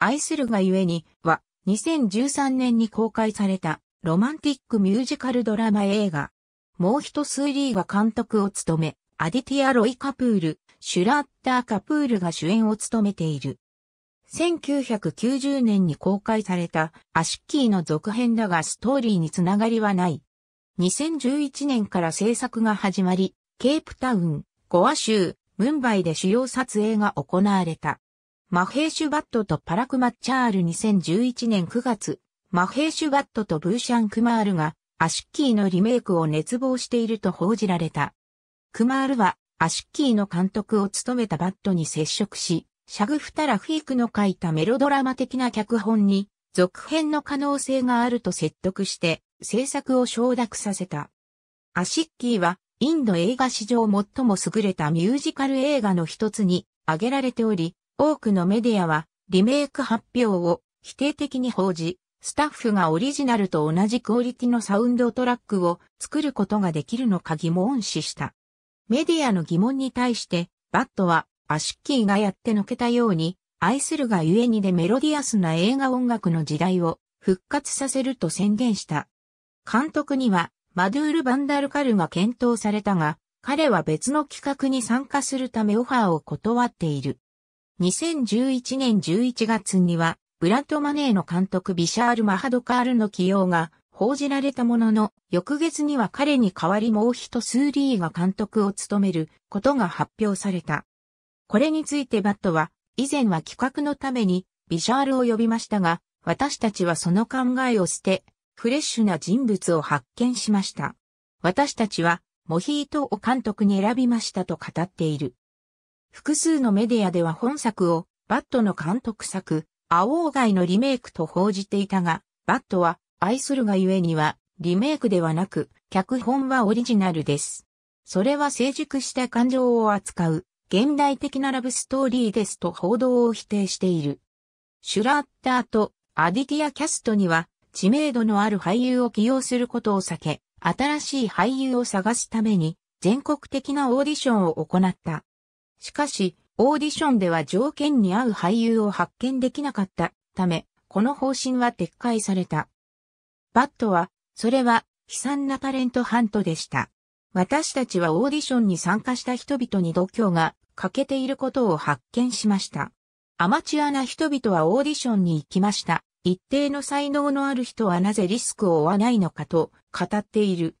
愛するがゆえには2013年に公開されたロマンティックミュージカルドラマ映画。もう一スリーが監督を務め、アディティア・ロイ・カプール、シュラッター・カプールが主演を務めている。1990年に公開されたAashiquiの続編だがストーリーにつながりはない。2011年から制作が始まり、ケープタウン、ゴア州、ムンバイで主要撮影が行われた。マヘーシュバットとパラクマッチャール2011年9月、マヘーシュバットとブーシャン・クマールがAashiquiのリメイクを熱望していると報じられた。クマールはAashiquiの監督を務めたバットに接触し、シャグフタ・ラフィークの書いたメロドラマ的な脚本に続編の可能性があると説得して制作を承諾させた。Aashiquiはインド映画史上最も優れたミュージカル映画の一つに挙げられており、多くのメディアはリメイク発表を否定的に報じ、スタッフがオリジナルと同じクオリティのサウンドトラックを作ることができるのか疑問視した。メディアの疑問に対して、バットはAashiquiがやってのけたように、愛するがゆえにでメロディアスな映画音楽の時代を復活させると宣言した。監督にはマドゥール・バンダルカルが検討されたが、彼は別の企画に参加するためオファーを断っている。2011年11月には、ブラッド・マネーの監督ビシャール・マハドカールの起用が報じられたものの、翌月には彼に代わりもう一スリーが監督を務めることが発表された。これについてバットは、以前は企画のためにビシャールを呼びましたが、私たちはその考えを捨て、フレッシュな人物を発見しました。私たちはモヒートを監督に選びましたと語っている。複数のメディアでは本作をバットの監督作、アオーガイのリメイクと報じていたが、バットは愛するがゆえにはリメイクではなく、脚本はオリジナルです。それは成熟した感情を扱う。現代的なラブストーリーですと報道を否定している。シュラッターとアディティアキャストには知名度のある俳優を起用することを避け、新しい俳優を探すために全国的なオーディションを行った。しかし、オーディションでは条件に合う俳優を発見できなかったため、この方針は撤回された。バットは、それは悲惨なタレントハントでした。私たちはオーディションに参加した人々に度胸が欠けていることを発見しました。アマチュアな人々はオーディションに行きました。一定の才能のある人はなぜリスクを負わないのかと語っている。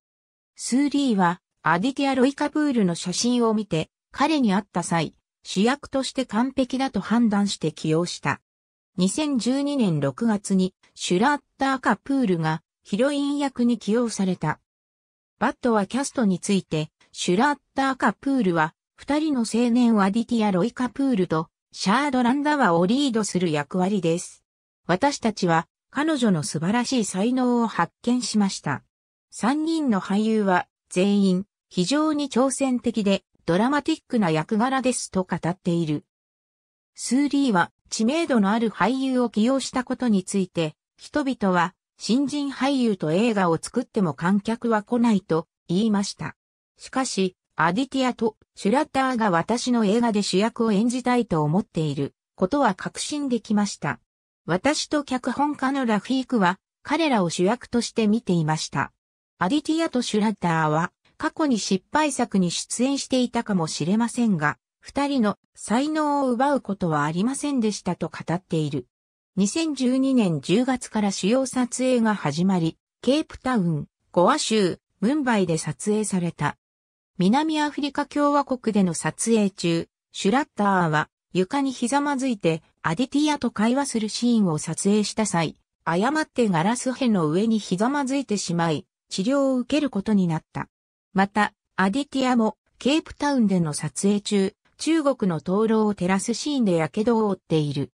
スーリーはアディティア・ロイ・カプールの写真を見て彼に会った際、主役として完璧だと判断して起用した。2012年6月にシュラッター・カプールがヒロイン役に起用された。バットはキャストについて、シュラッター・カプールは、二人の青年をアディティア・ロイ・カプールと、シャード・ランダワをリードする役割です。私たちは、彼女の素晴らしい才能を発見しました。三人の俳優は、全員、非常に挑戦的で、ドラマティックな役柄ですと語っている。スーリーは、知名度のある俳優を起用したことについて、人々は、新人俳優と映画を作っても観客は来ないと言いました。しかし、アディティアとシュラッターが私の映画で主役を演じたいと思っていることは確信できました。私と脚本家のラフィークは彼らを主役として見ていました。アディティアとシュラッターは過去に失敗作に出演していたかもしれませんが、二人の才能を奪うことはありませんでしたと語っている。2012年10月から主要撮影が始まり、ケープタウン、ゴア州、ムンバイで撮影された。南アフリカ共和国での撮影中、シュラッターは床にひざまずいてアディティアと会話するシーンを撮影した際、誤ってガラス片の上にひざまずいてしまい、治療を受けることになった。また、アディティアもケープタウンでの撮影中、中国の灯籠を照らすシーンで火傷を負っている。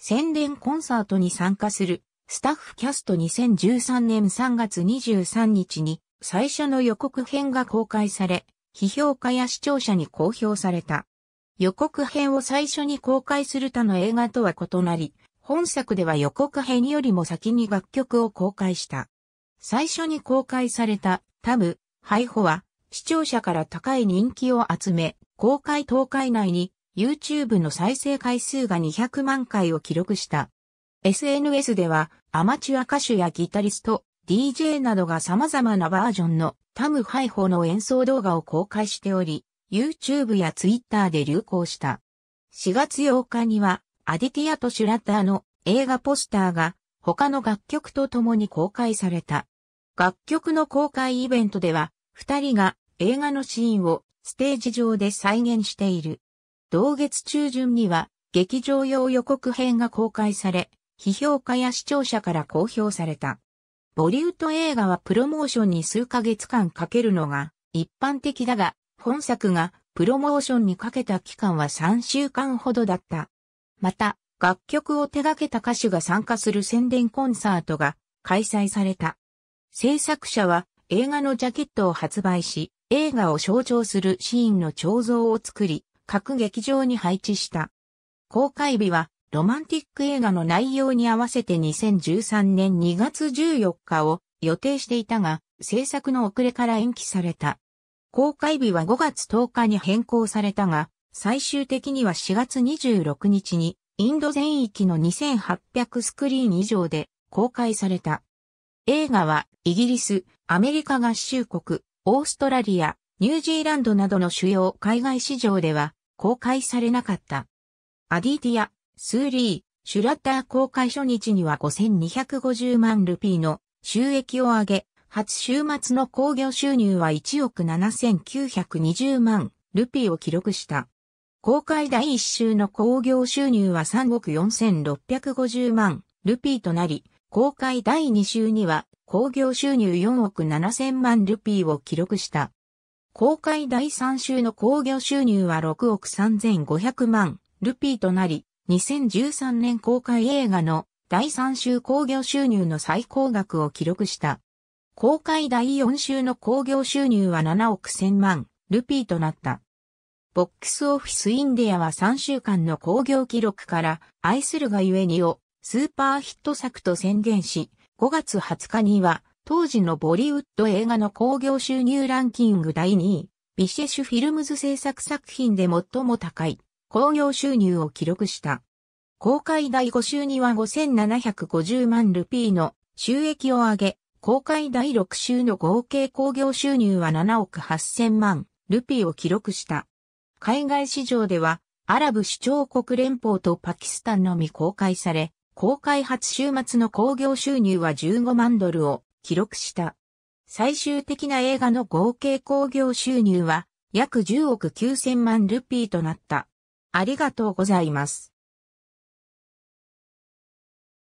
宣伝コンサートに参加するスタッフキャスト2013年3月23日に最初の予告編が公開され、批評家や視聴者に好評された。予告編を最初に公開する他の映画とは異なり、本作では予告編よりも先に楽曲を公開した。最初に公開されたタブ、ハイホは視聴者から高い人気を集め、公開10日以内にYouTube の再生回数が200万回を記録した。SNS ではアマチュア歌手やギタリスト、DJ などが様々なバージョンのタムハイホの演奏動画を公開しており、YouTube や Twitter で流行した。4月8日にはアディティアとシュラターの映画ポスターが他の楽曲と共に公開された。楽曲の公開イベントでは2人が映画のシーンをステージ上で再現している。同月中旬には劇場用予告編が公開され、批評家や視聴者から好評された。ボリウッド映画はプロモーションに数ヶ月間かけるのが一般的だが、本作がプロモーションにかけた期間は3週間ほどだった。また、楽曲を手掛けた歌手が参加する宣伝コンサートが開催された。制作者は映画のジャケットを発売し、映画を象徴するシーンの彫像を作り、各劇場に配置した。公開日はロマンティック映画の内容に合わせて2013年2月14日を予定していたが、制作の遅れから延期された。公開日は5月10日に変更されたが、最終的には4月26日にインド全域の2800スクリーン以上で公開された。映画はイギリス、アメリカ合衆国、オーストラリア、ニュージーランドなどの主要海外市場では公開されなかった。アディティア、スーリー、シュラター公開初日には5250万ルピーの収益を上げ、初週末の興行収入は1億7920万ルピーを記録した。公開第1週の興行収入は3億4650万ルピーとなり、公開第2週には興行収入4億7000万ルピーを記録した。公開第3週の興行収入は6億3500万ルピーとなり、2013年公開映画の第3週興行収入の最高額を記録した。公開第4週の興行収入は7億1000万ルピーとなった。ボックスオフィスインデアは3週間の興行記録から愛するがゆえにをスーパーヒット作と宣言し、5月20日には当時のボリウッド映画の興行収入ランキング第2位、ビシェシュフィルムズ制作作品で最も高い興行収入を記録した。公開第5週には5750万ルピーの収益を上げ、公開第6週の合計興行収入は7億8000万ルピーを記録した。海外市場ではアラブ首長国連邦とパキスタンのみ公開され、公開初週末の興行収入は15万ドルを記録した。最終的な映画の合計興行収入は約10億9000万ルピーとなった。ありがとうございます。